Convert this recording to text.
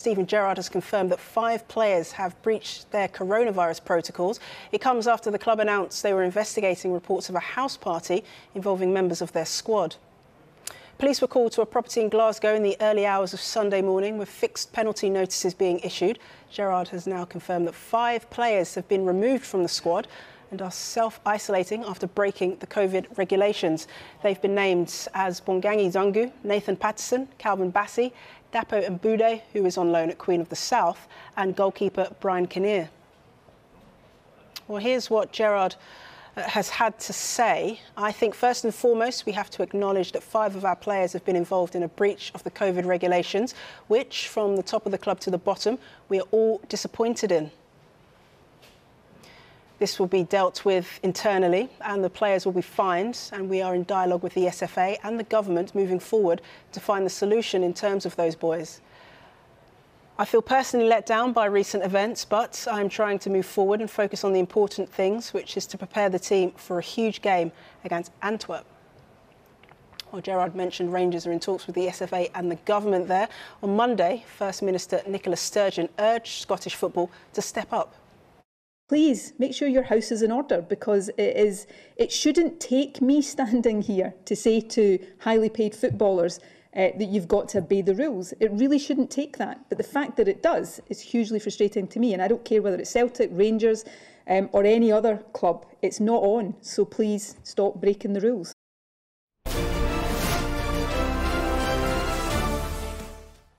Steven Gerrard has confirmed that 5 players have breached their coronavirus protocols. It comes after the club announced they were investigating reports of a house party involving members of their squad. Police were called to a property in Glasgow in the early hours of Sunday morning, with fixed penalty notices being issued. Gerrard has now confirmed that 5 players have been removed from the squad and are self-isolating after breaking the COVID regulations. They've been named as Bongani Zungu, Nathan Patterson, Calvin Bassey, Dapo Mebude, who is on loan at Queen of the South, and goalkeeper Brian Kinnear. Well, here's what Gerrard has had to say. I think first and foremost we have to acknowledge that 5 of our players have been involved in a breach of the COVID regulations, which from the top of the club to the bottom we are all disappointed in. This will be dealt with internally and the players will be fined, and we are in dialogue with the SFA and the government moving forward to find the solution in terms of those boys. I feel personally let down by recent events, but I'm trying to move forward and focus on the important things, which is to prepare the team for a huge game against Antwerp. Well, Gerrard mentioned Rangers are in talks with the SFA and the government there. On Monday, First Minister Nicola Sturgeon urged Scottish football to step up. Please make sure your house is in order, because it shouldn't take me standing here to say to highly paid footballers that you've got to obey the rules. It really shouldn't take that. But the fact that it does is hugely frustrating to me, and I don't care whether it's Celtic, Rangers or any other club. It's not on. So please stop breaking the rules.